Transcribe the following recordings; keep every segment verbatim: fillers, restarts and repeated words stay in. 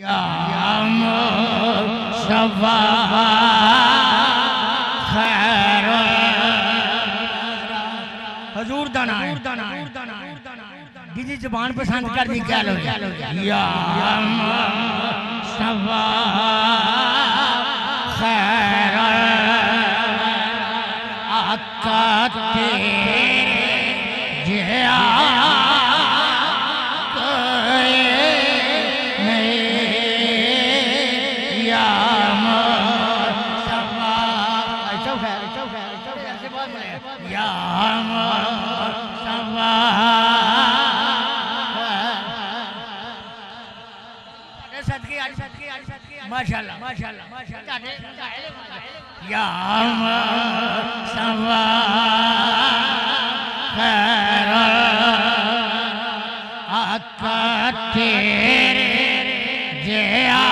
या मुस्तफा खैर हुजूर दाना बीजी जुबान पसंद कर दी क्या लो या मुस्तफा खैर आका या मुस्तफा माशाल्लाह माशाल्लाह माशाल्लाह या मुस्तफा खैर आका तेरे जिया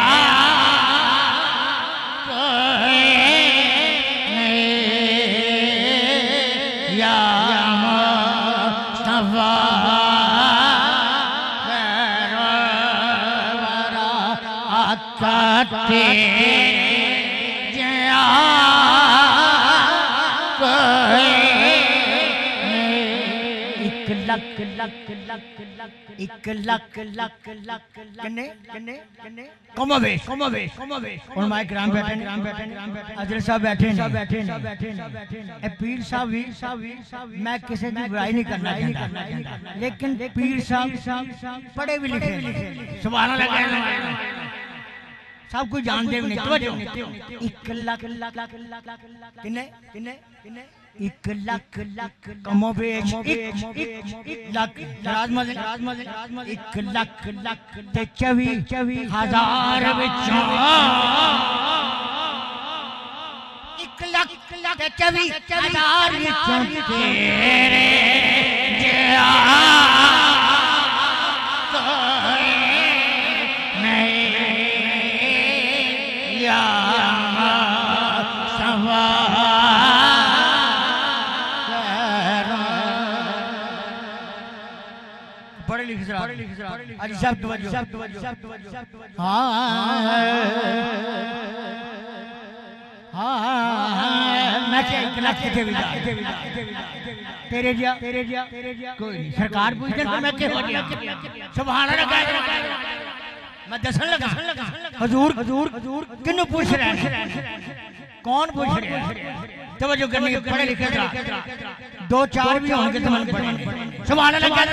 एक लख लख लख लख एक लख लख लख कने कने कने कमवे कमवे कमवे और माय ग्राम बैठे ग्राम बैठे ग्राम बैठे अजर साहब बैठे सब बैठे सब बैठे ए पीर साहब वीर साहब वीर साहब मैं किसी की बुराई नहीं करना चाहता लेकिन पीर साहब पढ़े भी लिखे सुभान अल्लाह सब कुछ जानते हो नहीं एक लाख लाख किने किने किने एक लाख लाख कमोबे एक लाख राजमज राजमज राजमज एक लाख लाख ते चौबीस हजार विचों एक लाख लाख ते चौबीस हजार विचों तेरे जिया पढ़े लिखे जरा पढ़े लिखे जरा अजी साहब तवज्जो साहब तवज्जो साहब तवज्जो हां हां मैं क्या एक लाख के विदा तेरे जिया तेरे जिया कोई नहीं सरकार पूछते मैं के हो गया सुभान अल्लाह कह मैं दसन लगा हुजूर हुजूर किन्नु पूछ रहे हैं कौन पूछ रहे हैं तवज्जो करने के पढ़े लिखे जरा दो चार भी होंगे तो मन पढ़े सुभान अल्लाह कह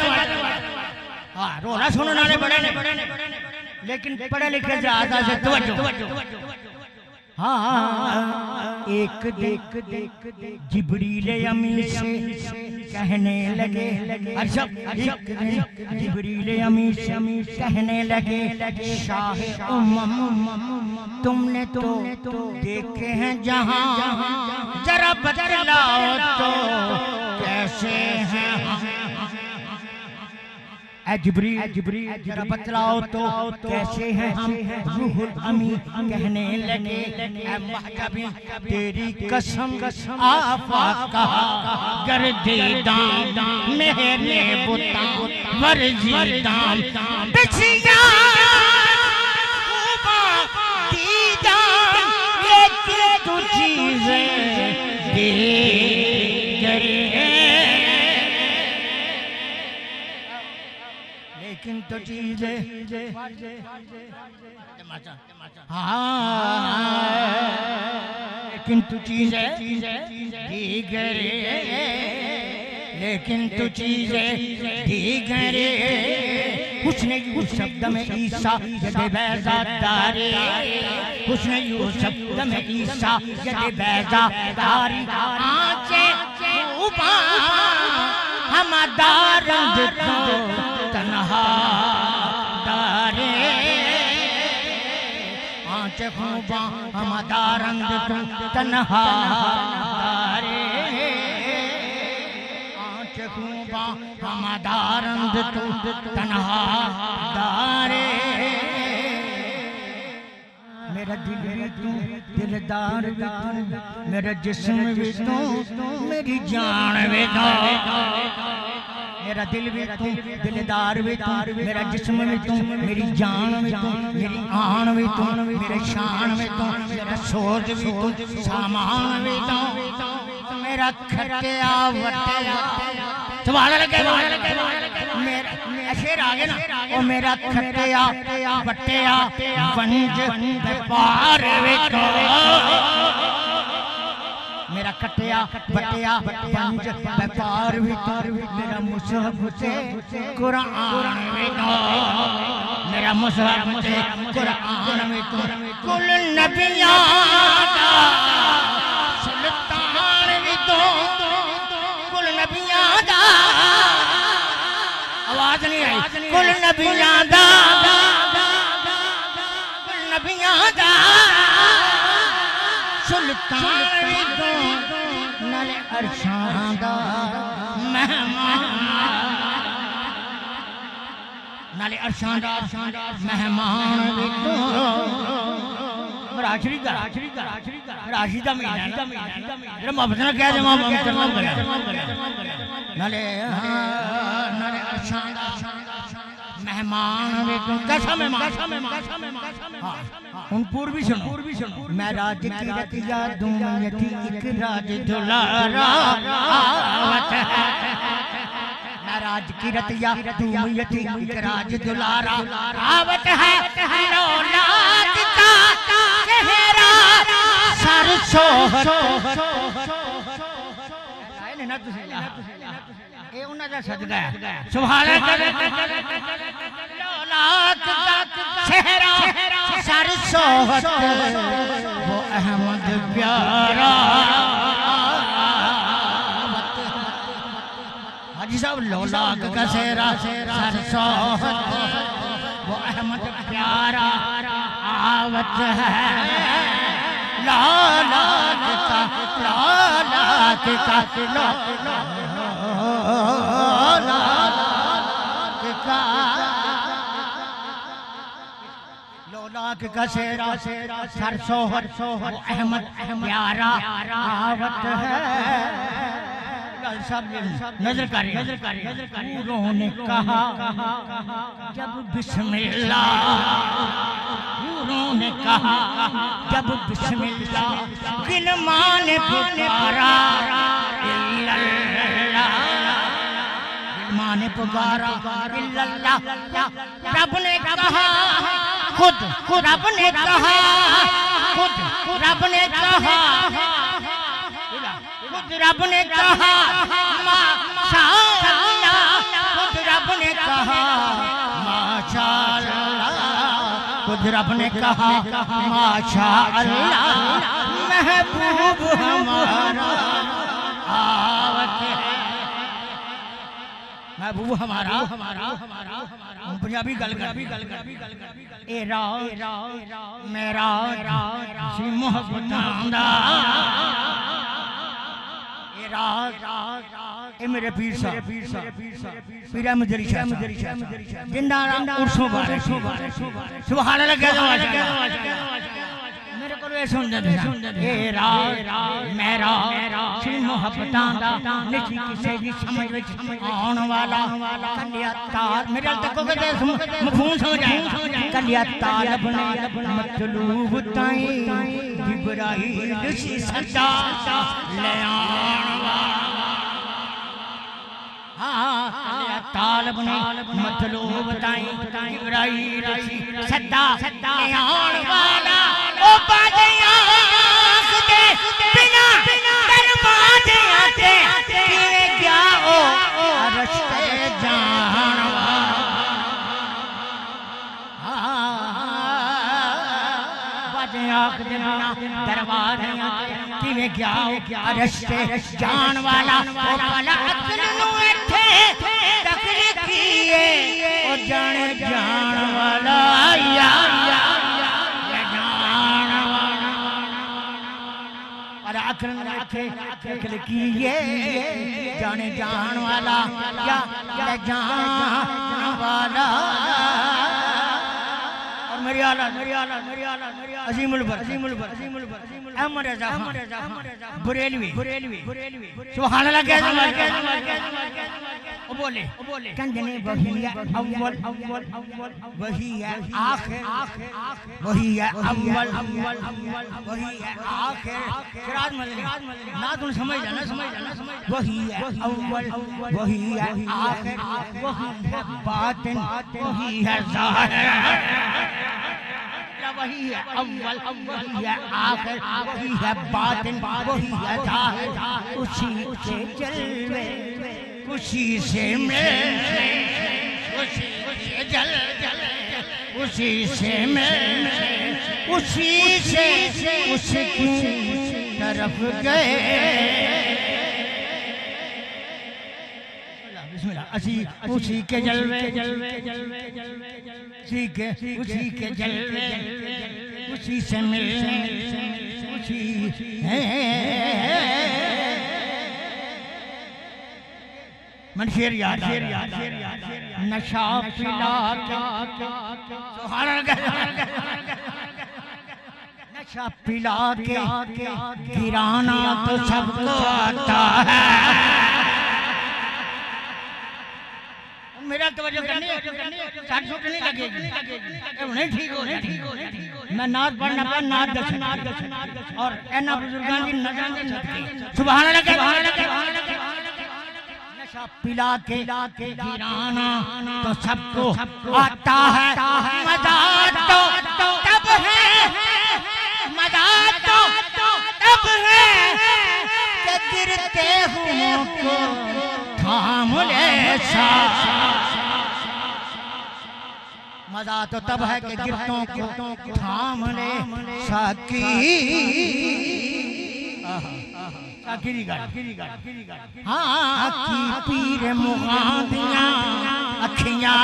हां रोना सुनो नाले बड़े ने लेकिन पढ़े लिखे ज्यादा से तवज्जो हां एक देख देख जिब्रील अमीन से कहने लगे अर्शब अर्शब जिब्रील अमीन से कहने लगे शाह उम्म तुमने तो देखे हैं जहां जरा बतलाओ तो कैसे हैं जिब्री जिब्री जरा बतलाओ तो कैसे हैं हम रूहुल अमी कहने लगे ऐ महकबी तेरी कसम कसम आफाक का गर्दीदां मेरे बुता मर्जीदां बिछिया खूबा दीदा ये तू चीजें लेकिन तो चीजे हाँ लेकिन तू चीजे दीगर लेकिन तू चीजे दीगर उसने यू शब्द में ईसा जदे बैजा तारे उसने यू शब्द में ईसा जदे बैजा तारी आँचे उबा हमादार तो तनहा दारे आँच खूबा हम दारंग तनहा दारे आँच खूबा हम दारंग तनहा दारे मेरा दिल भी तू दिलदार भी तू मेरा जिस्म भी तू मेरी जान भी तू मेरा दिल भी तू, दिलदार भी तू, मेरा जिस्म भी तू, मेरी जान भी तू, मेरी आन भी तू, मेरी शान भी तू, मेरा सोच भी तू, सामान भी तू, मेरा खटिया वटिया तुम्हारा लगे मेरा शेर आगे ना ओ मेरा खटिया वटिया वंज व्यापार वे को मेरा खटिया बटिया पंज व्यापार विकार मेरा मुसहब से कुरान में तो मेरा मुसहब से कुरान में तो कुल नबिया का सुल्तान में तो कुल नबिया का आवाज नहीं आई कुल नबिया का कुल नबिया का मेहमान मेहमान उन पूर्वी सुनो पूर्वी सुनो मैं राज की रतिया दूं यदि एक राज दुलारा आवत है मैं राज की रतिया दूं यदि एक राज दुलारा आवत है रौनक का चेहरा सर सोहत आए ने ना तुझे ए उना दा सदका सुभान अल्लाह रौनक का चेहरा सरसोहत वो अहमद प्यारा हाजी साहब लौलाक का सेहरा सरसोहत वो अहमद प्यारा आवत है लौलाक का लौलाक का लौलाक का लौलाक का सेहरा सर सोहर सोहर अहमद प्यारा आवत है नजर करें नजर करें नजर करें उन्होंने कहा जब बिस्मिल्लाह उन्होंने कहा जब बिस्मिल्लाह बिन माने पुकारा बिन माने पुकारा रब ने कहा खुद खुद रब ने कहा खुद रब ने कहा खुद रब ने कहा माशाअल्लाह खुद रब ने कहा माशाअल्लाह खुद रब ने कहा माशाअल्लाह महबूब हमारा आवत है महबूब हमारा हमारा हमारा हमारा पंजाबी गल गल गल ए राह मेरा राह मोहब्बत दा ए राह ए मेरे पीर साहब पीर साहब पीर अहमद अली शाह जिंदा उर्सो बारे सुभान अल्लाह कह मेरे को ये सुन दे ए राह मेरा मतलूब ताई इब्राहिम सदा सदा आन वाला ओ बाजिया दे बिना क्या ओ रस्ते जानवा दरबार कि क्या ओ रस्ते जान वाला जाने जान वाला अखर अखे अखल की ये जाने जान वाला या जान वाला और समझ जाना समझ जाना समझ वही वही बात वही है वही है अव्वल वही है आखिर वही है बातिन वही है जाहिर उसी से जलवे उसी से मैं उसी से जल जल उसी से मैं उसी से उसकी तरफ गए असी उसी के जलवे जलवे जलवे जलवे उसी के उसी के जलवे उसी से मिलने उसी है मन शेर याद शेर याद शेर याद नशा पिला नशा पिला के गिराना तो सबको आता है। मेरा तवज्जो करनी है चार सौ नहीं लगेगी उन्हें ठीक हो ठीक हो मैं नाद पढ़ना पर नाद दस नाद दस और एना बुजुर्गान जी नजान जी सुभान अल्लाह के सुभान अल्लाह के सुभान अल्लाह के नशा पिला के गिराना तो सबको आता है मजा तो तब है मजा तो तब है कि गिरते हुए को थाम ले मजा तो तब है कि गिरतों को थाम ले साकी हाँ की पीर मुगादियां अखियां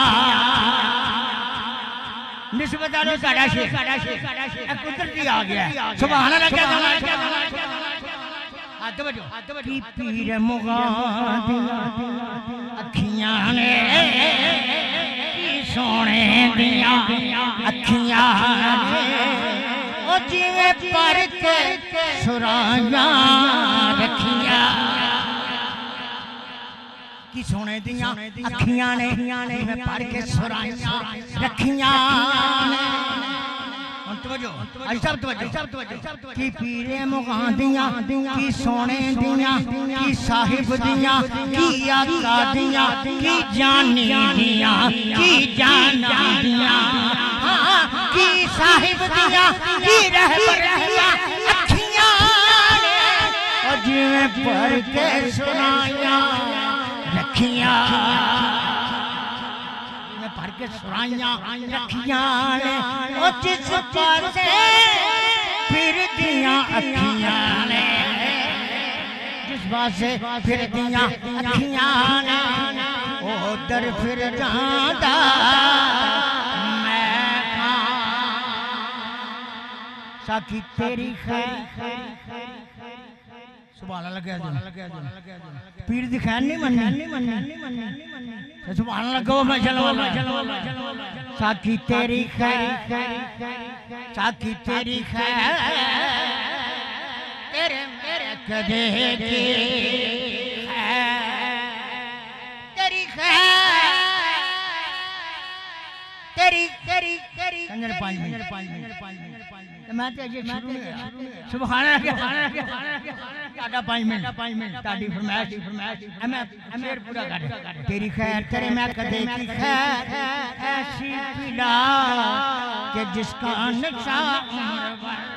निस्बत आलो साढ़ा शेर कुदरती आ गया सुभान अल्लाह की पीर मुगादियां अखियां ने सोने दिया अखियां ओ जिवे पर के सुराइयां रखिया की सोने दिया अखियां ने जिवे पर के सुराइयां रखियां की पीरे मुगादियां की सोने दिया की साहिब दिया की आका दिया की जानी दिया की जाना दिया की साहिब दिया की रहबर दिया अखियां और जिवें पर के सुनाया रखियां के सुराइयां अखियां ने ओ जिस पर से फिर दियां अखियां ने जिस बात से फिर दियां अखियां ने ओ दर फिर जाता मैं साकी तेरी सुभान अल्लाह पीर दिखाया नहीं मन सुभान लगो मैं जलवाला साकी तेरी खैर साकी तेरी खैर तेरे मेरे कदे की तेरी खैर तेरी तेरी तेरी अंदर पांच मिनट पांच मिनट पांच मिनट पांच मिनट मैं तो ये शुरू में सुभान अल्लाह आधा पाँच मिनट पाँच मिनट ताड़ी फरमाइश फरमाइश मैं शेर पूरा कर तेरी खैर तेरे मैं कदे की खैर ऐसी पिला कि जिसका नक्शा उम्र भर